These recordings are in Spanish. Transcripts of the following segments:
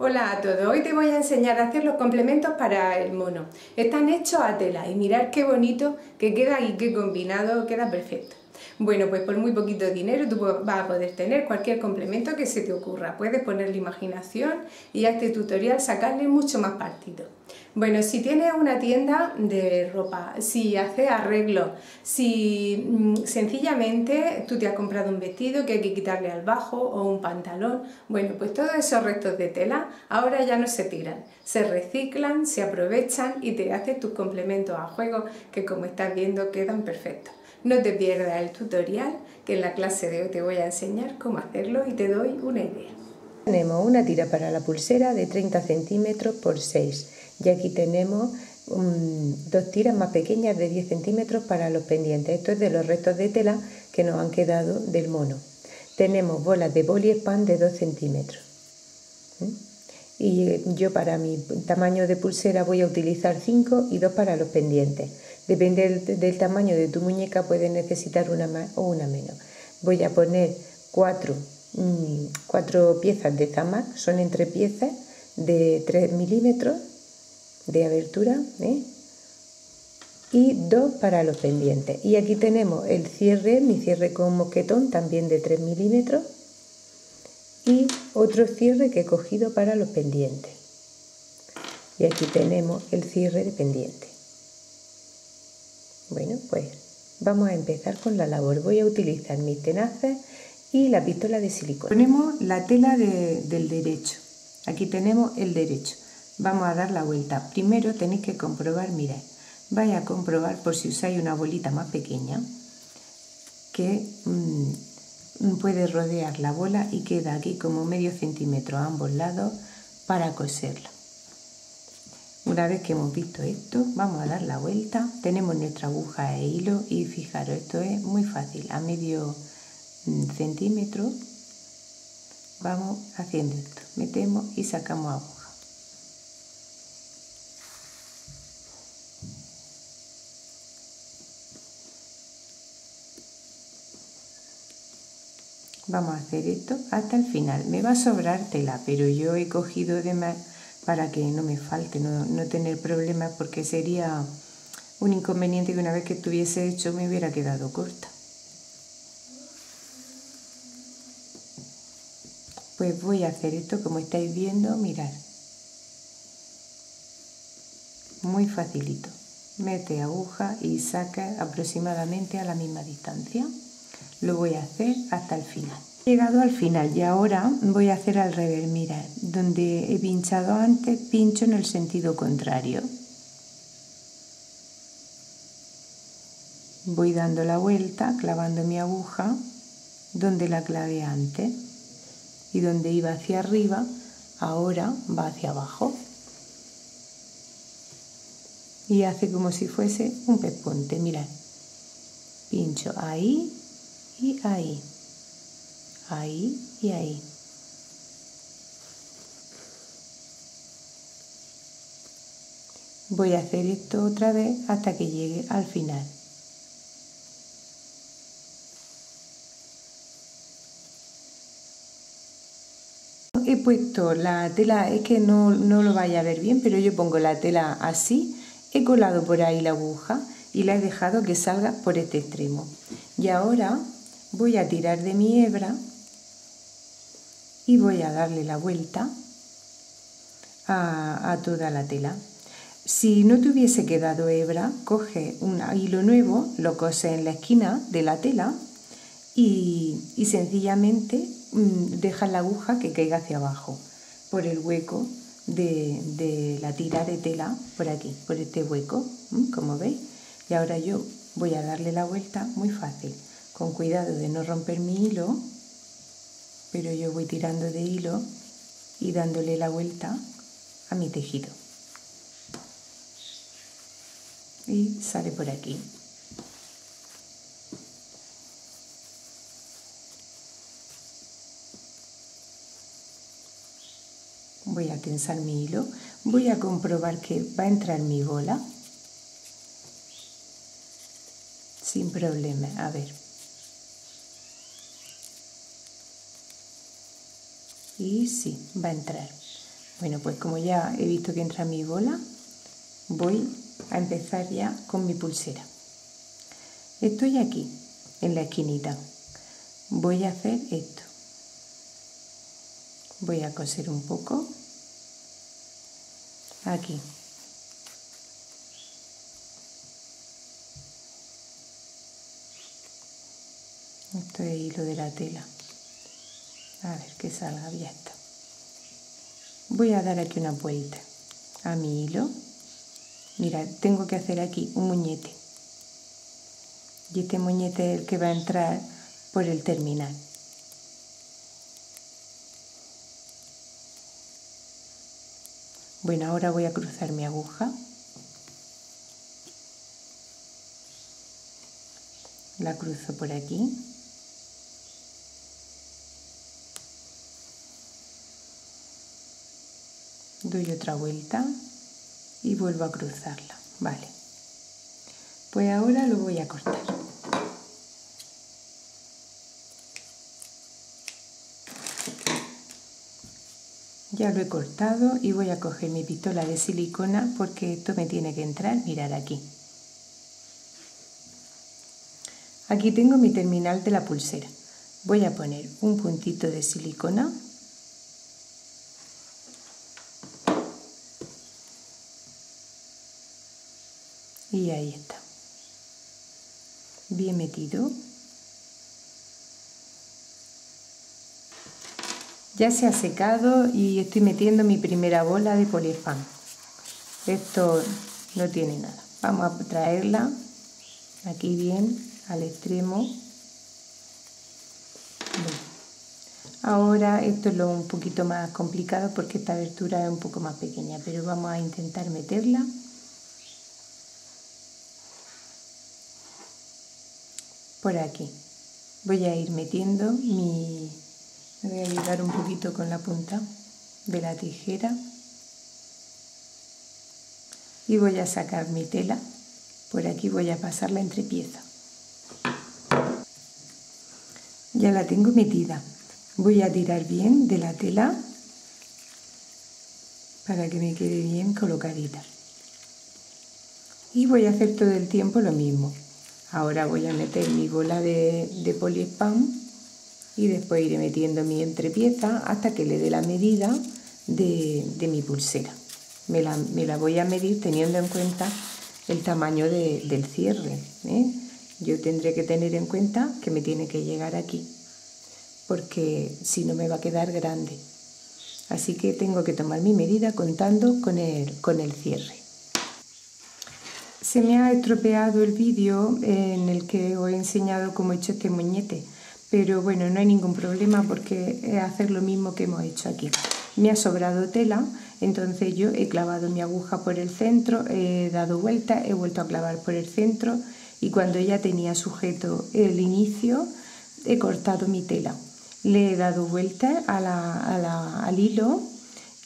Hola a todos, hoy te voy a enseñar a hacer los complementos para el mono. Están hechos a tela y mirad qué bonito que queda y qué combinado, queda perfecto. Bueno, pues por muy poquito dinero tú vas a poder tener cualquier complemento que se te ocurra. Puedes ponerle imaginación y a este tutorial sacarle mucho más partido. Bueno, si tienes una tienda de ropa, si haces arreglos, si sencillamente tú te has comprado un vestido que hay que quitarle al bajo o un pantalón, bueno, pues todos esos restos de tela ahora ya no se tiran, se reciclan, se aprovechan y te haces tus complementos a juego que, como estás viendo, quedan perfectos. No te pierdas el tutorial, que en la clase de hoy te voy a enseñar cómo hacerlo y te doy una idea. Tenemos una tira para la pulsera de 30 centímetros por 6 y aquí tenemos dos tiras más pequeñas de 10 centímetros para los pendientes. Esto es de los restos de tela que nos han quedado del mono. Tenemos bolas de poliespan de 2 centímetros. Y yo para mi tamaño de pulsera voy a utilizar 5 y 2 para los pendientes. Depende del tamaño de tu muñeca, puedes necesitar una más o una menos. Voy a poner cuatro piezas de zamac, son entre piezas de 3 milímetros de abertura, y 2 para los pendientes. Y aquí tenemos el cierre, mi cierre con mosquetón, también de 3 milímetros. Y otro cierre que he cogido para los pendientes. Y aquí tenemos el cierre de pendiente. Bueno, pues vamos a empezar con la labor. Voy a utilizar mis tenazas y la pistola de silicona. Ponemos la tela del derecho. Aquí tenemos el derecho. Vamos a dar la vuelta. Primero tenéis que comprobar, mirad. Vais a comprobar por si usáis una bolita más pequeña que puede rodear la bola y queda aquí como medio centímetro a ambos lados para coserla. Una vez que hemos visto esto, vamos a dar la vuelta. Tenemos nuestra aguja e hilo y fijaros, esto es muy fácil. A medio centímetro vamos haciendo esto. Metemos y sacamos aguja. Vamos a hacer esto hasta el final. Me va a sobrar tela, pero yo he cogido de más para que no me falte, no tener problemas, porque sería un inconveniente que una vez que estuviese hecho me hubiera quedado corta. Pues voy a hacer esto como estáis viendo, mirad. Muy facilito. Mete aguja y saca aproximadamente a la misma distancia. Lo voy a hacer hasta el final. He llegado al final y ahora voy a hacer al revés, mirad, donde he pinchado antes, pincho en el sentido contrario. Voy dando la vuelta, clavando mi aguja donde la clavé antes, y donde iba hacia arriba, ahora va hacia abajo. Y hace como si fuese un pespunte, mirad, pincho ahí y ahí. Ahí y ahí. Voy a hacer esto otra vez hasta que llegue al final. He puesto la tela, es que no lo vais a ver bien, pero yo pongo la tela así, he colado por ahí la aguja y la he dejado que salga por este extremo. Y ahora voy a tirar de mi hebra y voy a darle la vuelta a toda la tela. Si no te hubiese quedado hebra, coge un hilo nuevo, lo cose en la esquina de la tela y sencillamente deja la aguja que caiga hacia abajo por el hueco de la tira de tela, por aquí, por este hueco, como veis. Y ahora yo voy a darle la vuelta muy fácil, con cuidado de no romper mi hilo, pero yo voy tirando de hilo y dándole la vuelta a mi tejido y sale por aquí. Voy a tensar mi hilo, voy a comprobar que va a entrar mi bola sin problema, a ver. Y sí, va a entrar. Bueno, pues como ya he visto que entra mi bola, voy a empezar ya con mi pulsera. Estoy aquí, en la esquinita. Voy a hacer esto. Voy a coser un poco. Aquí. Esto es hilo de la tela. A ver que salga, ya está. Voy a dar aquí una vuelta a mi hilo. Mira, tengo que hacer aquí un moñete. Y este moñete es el que va a entrar por el terminal. Bueno, ahora voy a cruzar mi aguja. La cruzo por aquí. Doy otra vuelta y vuelvo a cruzarla. Vale. Pues ahora lo voy a cortar. Ya lo he cortado y voy a coger mi pistola de silicona porque esto me tiene que entrar. Mirad aquí. Aquí tengo mi terminal de la pulsera. Voy a poner un puntito de silicona. Y ahí está. Bien metido. Ya se ha secado y estoy metiendo mi primera bola de poliespan. Esto no tiene nada. Vamos a traerla aquí bien al extremo. Bien. Ahora esto es un poquito más complicado porque esta abertura es un poco más pequeña, pero vamos a intentar meterla. Por aquí voy a ir metiendo mi... Me voy a ayudar un poquito con la punta de la tijera y voy a sacar mi tela. Por aquí voy a pasarla entre piezas. Ya la tengo metida. Voy a tirar bien de la tela para que me quede bien colocadita. Y voy a hacer todo el tiempo lo mismo. Ahora voy a meter mi bola de poliespan y después iré metiendo mi entrepieza hasta que le dé la medida de mi pulsera. Me la voy a medir teniendo en cuenta el tamaño del cierre, ¿eh? Yo tendré que tener en cuenta que me tiene que llegar aquí, porque si no me va a quedar grande. Así que tengo que tomar mi medida contando con el cierre. Se me ha estropeado el vídeo en el que os he enseñado cómo he hecho este moñete, pero bueno, no hay ningún problema porque es hacer lo mismo que hemos hecho aquí. Me ha sobrado tela, entonces yo he clavado mi aguja por el centro, he dado vueltas, he vuelto a clavar por el centro y cuando ya tenía sujeto el inicio, he cortado mi tela. Le he dado vueltas al hilo.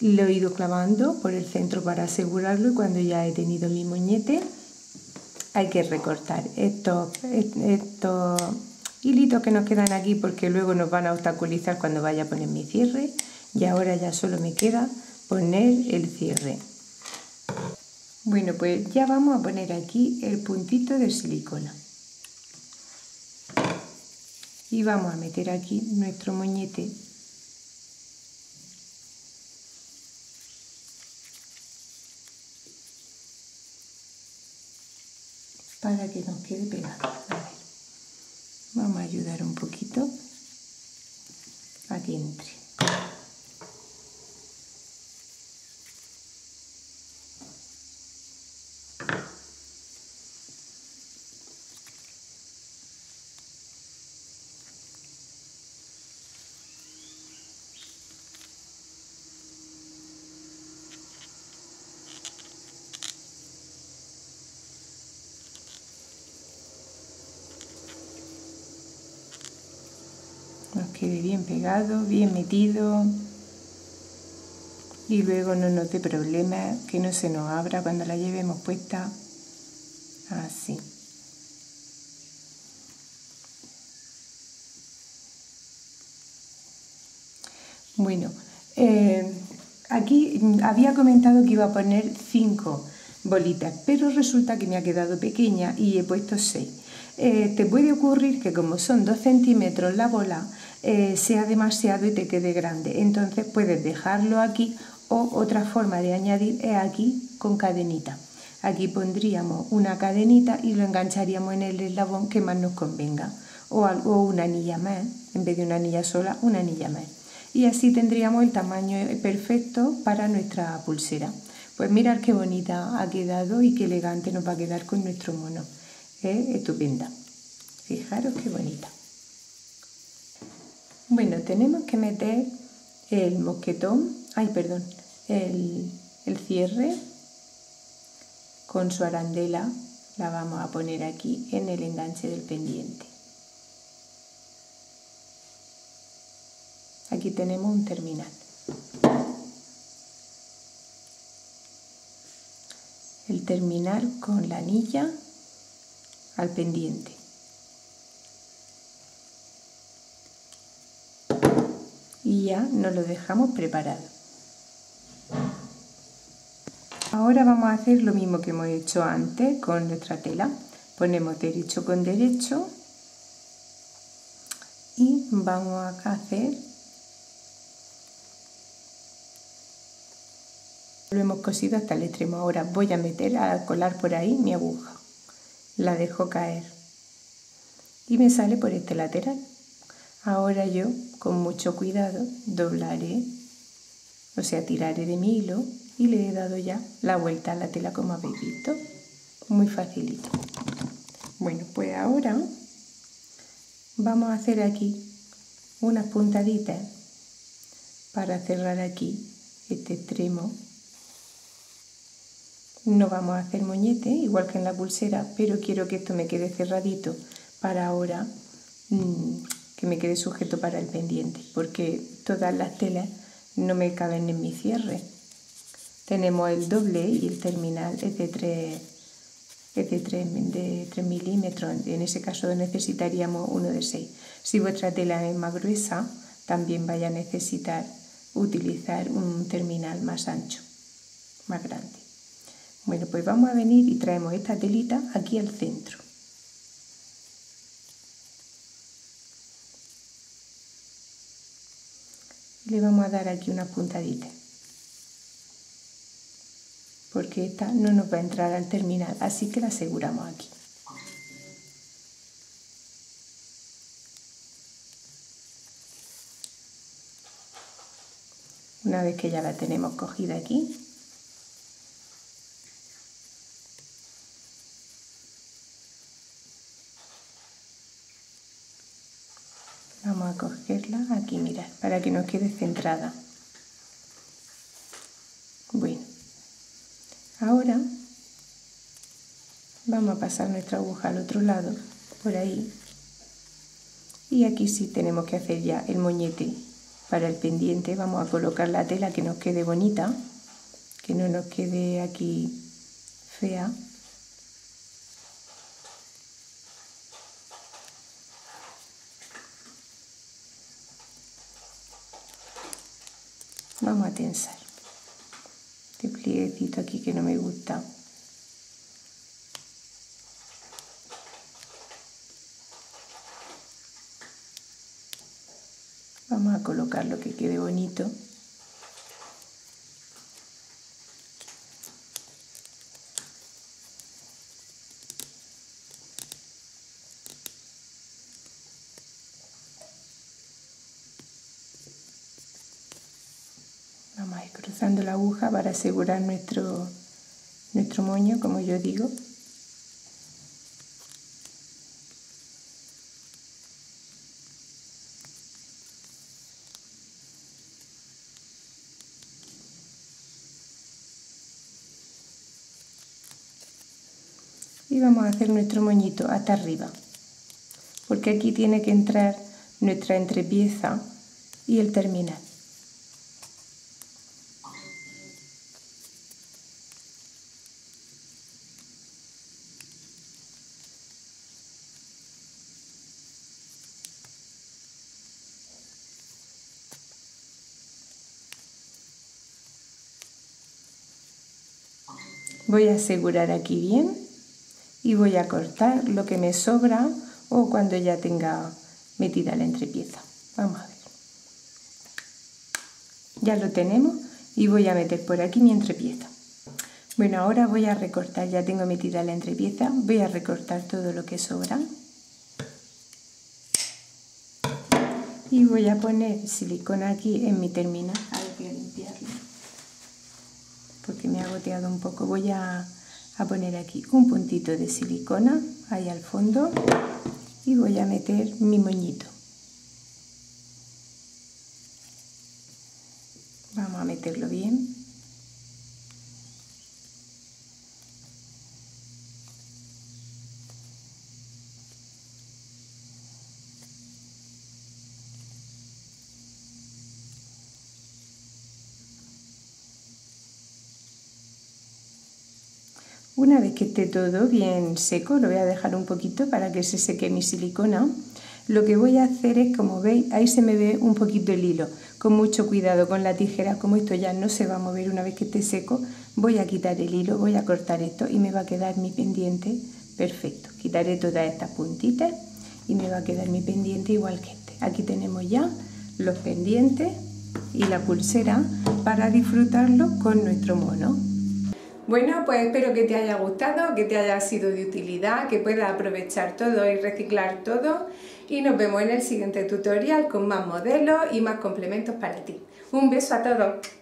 Lo he ido clavando por el centro para asegurarlo y cuando ya he tenido mi moñete, hay que recortar estos hilitos que nos quedan aquí porque luego nos van a obstaculizar cuando vaya a poner mi cierre. Y ahora ya solo me queda poner el cierre. Bueno, pues ya vamos a poner aquí el puntito de silicona y vamos a meter aquí nuestro moñete. Para que nos quede pegado. A ver, vamos a ayudar un poquito a que entre. Nos quede bien pegado, bien metido y luego no nos dé problema que no se nos abra cuando la llevemos puesta así. Bueno, Aquí había comentado que iba a poner 5 bolitas, pero resulta que me ha quedado pequeña y he puesto 6. Te puede ocurrir que como son 2 centímetros la bola, sea demasiado y te quede grande. Entonces puedes dejarlo aquí, o otra forma de añadir es aquí con cadenita. Aquí pondríamos una cadenita y lo engancharíamos en el eslabón que más nos convenga, o una anilla más, en vez de una anilla sola, una anilla más. Y así tendríamos el tamaño perfecto para nuestra pulsera. Pues mirad qué bonita ha quedado y qué elegante nos va a quedar con nuestro mono. Es estupenda. Fijaros qué bonita. Bueno, tenemos que meter el mosquetón, el cierre con su arandela. La vamos a poner aquí en el enganche del pendiente. Aquí tenemos un terminal. El terminal con la anilla al pendiente. Y ya nos lo dejamos preparado. Ahora vamos a hacer lo mismo que hemos hecho antes con nuestra tela. Ponemos derecho con derecho y vamos acá a hacer. Lo hemos cosido hasta el extremo. Ahora voy a meter, a colar por ahí mi aguja, la dejo caer y me sale por este lateral. Ahora yo con mucho cuidado doblaré, o sea tiraré de mi hilo, y le he dado ya la vuelta a la tela, como habéis visto, muy facilito. Bueno, pues ahora vamos a hacer aquí unas puntaditas para cerrar aquí este extremo. No vamos a hacer moñete, igual que en la pulsera, pero quiero que esto me quede cerradito para ahora, que me quede sujeto para el pendiente, porque todas las telas no me caben en mi cierre. Tenemos el doble y el terminal es de 3 milímetros, en ese caso necesitaríamos uno de 6. Si vuestra tela es más gruesa, también vaya a necesitar utilizar un terminal más ancho, más grande. Bueno, pues vamos a venir y traemos esta telita aquí al centro. Le vamos a dar aquí unas puntaditas, porque esta no nos va a entrar al terminal, así que la aseguramos aquí. Una vez que ya la tenemos cogida aquí, vamos a cogerla aquí, mirad, para que nos quede centrada. Bueno, ahora vamos a pasar nuestra aguja al otro lado, por ahí. Y aquí sí tenemos que hacer ya el moñete para el pendiente. Vamos a colocar la tela que nos quede bonita, que no nos quede aquí fea. Vamos a tensar este plieguecito aquí que no me gusta. Vamos a colocar lo que quede bonito. Vamos a ir cruzando la aguja para asegurar nuestro moño, como yo digo. Y vamos a hacer nuestro moñito hasta arriba, porque aquí tiene que entrar nuestra entrepieza y el terminal. Voy a asegurar aquí bien y voy a cortar lo que me sobra o cuando ya tenga metida la entrepieza. Vamos a ver. Ya lo tenemos y voy a meter por aquí mi entrepieza. Bueno, ahora voy a recortar, ya tengo metida la entrepieza, voy a recortar todo lo que sobra. Y voy a poner silicona aquí en mi terminal. A ver, voy a limpiarlo porque me ha goteado un poco. Voy a poner aquí un puntito de silicona, ahí al fondo, y voy a meter mi moñito. Vamos a meterlo bien. Una vez que esté todo bien seco, lo voy a dejar un poquito para que se seque mi silicona. Lo que voy a hacer es, como veis, ahí se me ve un poquito el hilo. Con mucho cuidado con la tijera, como esto ya no se va a mover una vez que esté seco, voy a quitar el hilo, voy a cortar esto y me va a quedar mi pendiente perfecto. Quitaré todas estas puntitas y me va a quedar mi pendiente igual que este. Aquí tenemos ya los pendientes y la pulsera para disfrutarlo con nuestro mono. Bueno, pues espero que te haya gustado, que te haya sido de utilidad, que puedas aprovechar todo y reciclar todo. Y nos vemos en el siguiente tutorial con más modelos y más complementos para ti. Un beso a todos.